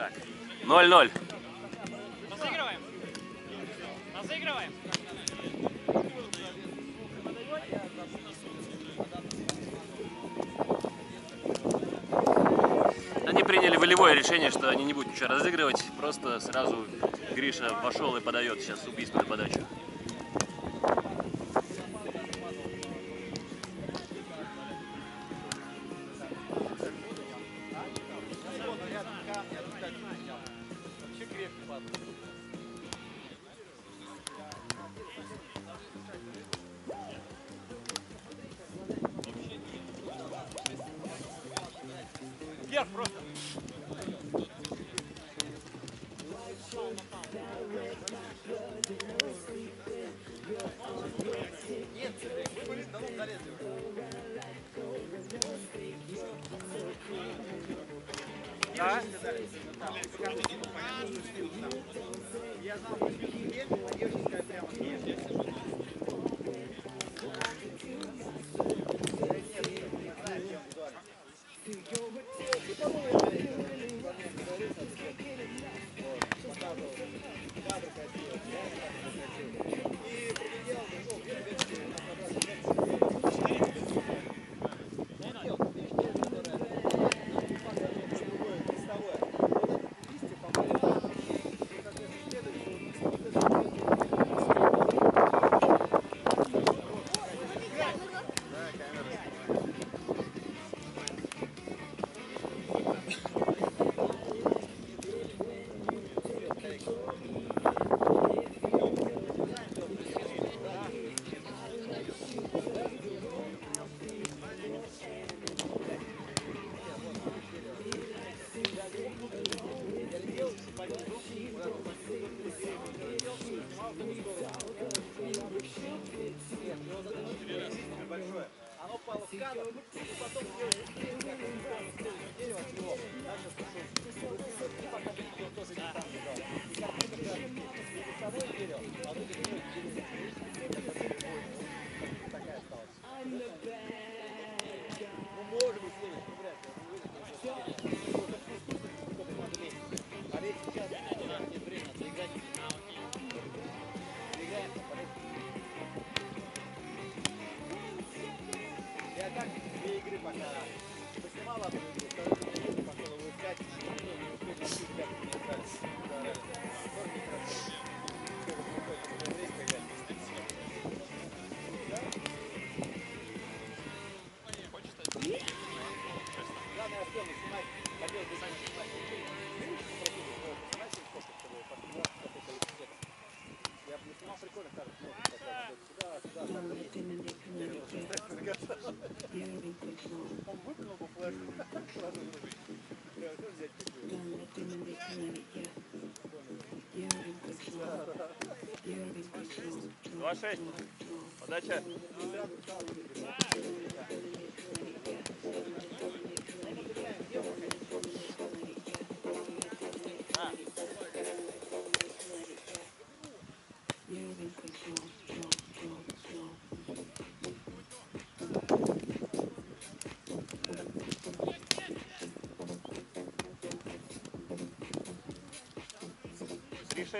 Так. 0-0. Разыгрываем. Разыгрываем. Они приняли волевое решение, что они не будут ничего разыгрывать. Просто сразу Гриша вошел и подает сейчас убийственную подачу.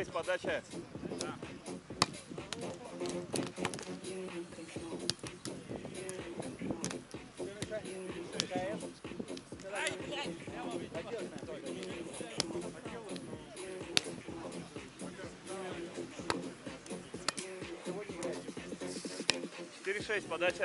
Шесть. Подача. Три шесть. Подача.